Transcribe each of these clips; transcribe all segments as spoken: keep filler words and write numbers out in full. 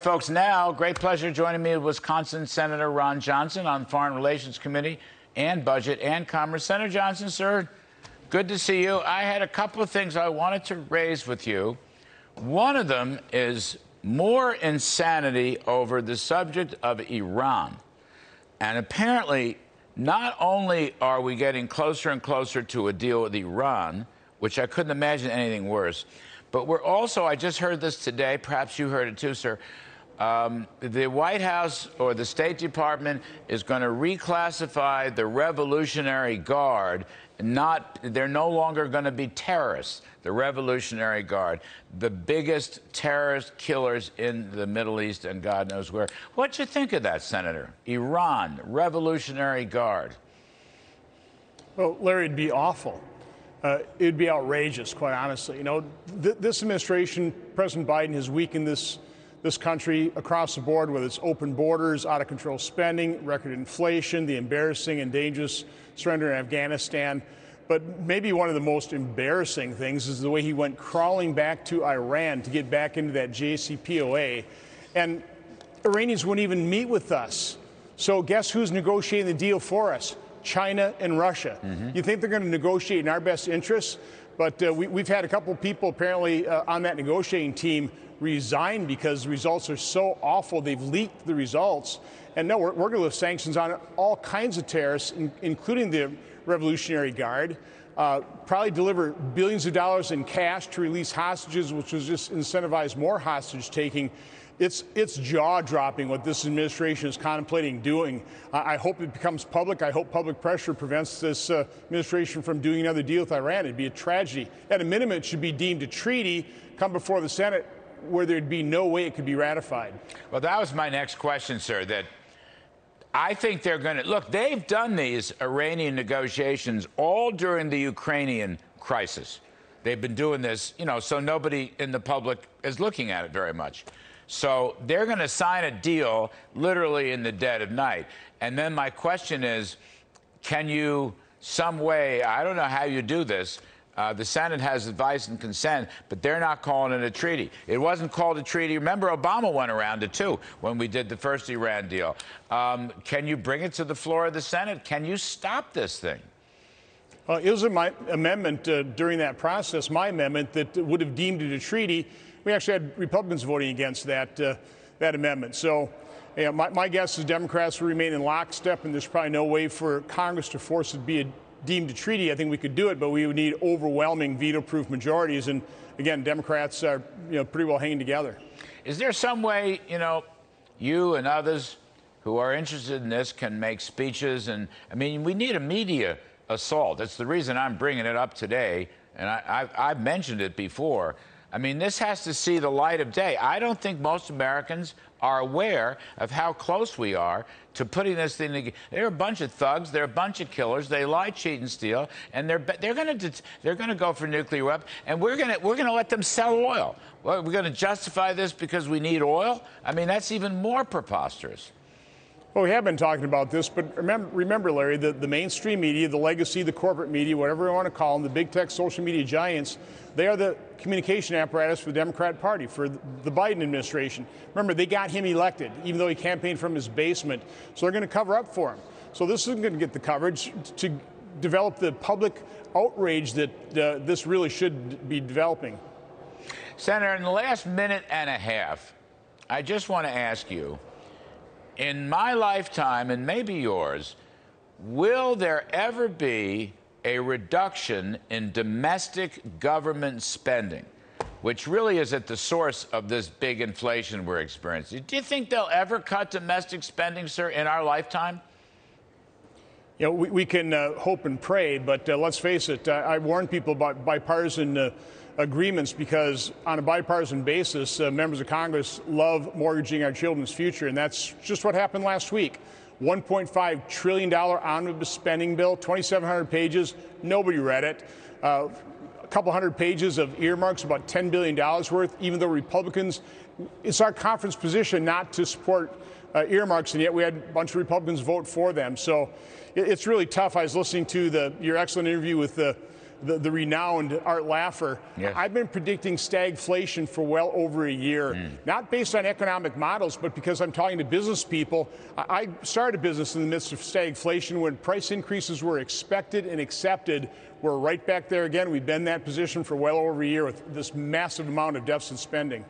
Folks, now, great pleasure joining me with Wisconsin Senator Ron Johnson on Foreign Relations Committee and Budget and Commerce. Senator Johnson, sir, good to see you. I had a couple of things I wanted to raise with you. One of them is more insanity over the subject of Iran. And apparently, not only are we getting closer and closer to a deal with Iran, which I couldn't imagine anything worse, but we're also, I just heard this today, perhaps you heard it too, sir, Um, the White House or the State Department is going to reclassify the Revolutionary Guard. Not, they're no longer going to be terrorists, the Revolutionary Guard, the biggest terrorist killers in the Middle East and God knows where. What'd you think of that, Senator? Iran, Revolutionary Guard. Well, Larry, it'd be awful. Uh, it'd be outrageous, quite honestly. You know, th this administration, President Biden, has weakened this This country across the board, whether it's open borders, out-of-control spending, record inflation, the embarrassing and dangerous surrender in Afghanistan. But maybe one of the most embarrassing things is the way he went crawling back to Iran to get back into that J C P O A. And Iranians wouldn't even meet with us. So guess who's negotiating the deal for us? China and Russia. Mm-hmm. You think they're going to negotiate in our best interests? But uh, we, we've had a couple people apparently uh, on that negotiating team resign because the results are so awful. They've leaked the results. And no, we're, we're going to lift sanctions on all kinds of terrorists, in, including the Revolutionary Guard. Uh, probably deliver billions of dollars in cash to release hostages, which was just incentivize more hostage taking. It's, it's jaw-dropping what this administration is contemplating doing. I, I hope it becomes public. I hope public pressure prevents this uh, administration from doing another deal with Iran. It'd be a tragedy. At a minimum, it should be deemed a treaty, come before the Senate, where there'd be no way it could be ratified. Well, that was my next question, sir, that I think they're going to... Look, they've done these Iranian negotiations all during the Ukrainian crisis. They've been doing this, you know, so nobody in the public is looking at it very much. So they're going to sign a deal literally in the dead of night. And then my question is, can you some way, I don't know how you do this, uh, the Senate has advice and consent, but they're not calling it a treaty. It wasn't called a treaty. Remember, Obama went around it, too, when we did the first Iran deal. Um, can you bring it to the floor of the Senate? Can you stop this thing? Uh, it was in my amendment uh, during that process, my amendment, that would have deemed it a treaty. We actually had Republicans voting against that uh, that amendment. So yeah, my, my guess is Democrats will remain in lockstep, and there's probably no way for Congress to force it to be a, deemed a treaty. I think we could do it, but we would need overwhelming veto-proof majorities. And again, Democrats are you know, pretty well hanging together. Is there some way, you know, you and others who are interested in this can make speeches? And I mean, we need a media assault. That's the reason I'm bringing it up today, and I, I, I've mentioned it before. I mean, this has to see the light of day. I don't think most Americans are aware of how close we are to putting this thing together. They're a bunch of thugs. They're a bunch of killers. They lie, cheat, and steal. And they're they're going to they're going to go for nuclear weapons. And we're going to we're going to let them sell oil. Well, we're going to justify this because we need oil. I mean, that's even more preposterous. Well, we have been talking about this, but remember, remember Larry, the, the mainstream media, the legacy, the corporate media, whatever you want to call them, the big tech social media giants, they are the communication apparatus for the Democrat Party, for the Biden administration. Remember, they got him elected, even though he campaigned from his basement. So they're going to cover up for him. So this isn't going to get the coverage to develop the public outrage that uh, this really should be developing. Senator, in the last minute and a half, I just want to ask you, in my lifetime, and maybe yours, will there ever be a reduction in domestic government spending, which really is at the source of this big inflation we're experiencing? Do you think they'll ever cut domestic spending, sir, in our lifetime? You know, we, we can uh, hope and pray, but uh, let's face it, I, I warn people about bipartisan uh, agreements because on a bipartisan basis, uh, members of Congress love mortgaging our children's future, and that's just what happened last week. one point five trillion dollar omnibus spending bill, twenty-seven hundred pages, nobody read it. Uh, a couple hundred pages of earmarks, about ten billion dollars worth, even though Republicans, it's our conference position not to support uh, earmarks, and yet we had a bunch of Republicans vote for them. So it, it's really tough. I was listening to the your excellent interview with the the, the renowned Art Laffer, yes. I've been predicting stagflation for well over a year, mm. not based on economic models, but because I'm talking to business people. I started a business in the midst of stagflation when price increases were expected and accepted. We're right back there again. We've been in that position for well over a year with this massive amount of deficit spending.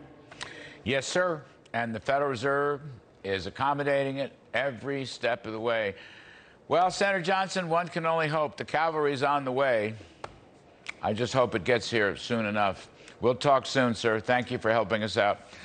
Yes, sir. And the Federal Reserve is accommodating it every step of the way. Well, Senator Johnson, one can only hope. The cavalry's on the way. I just hope it gets here soon enough. We'll talk soon, sir. Thank you for helping us out.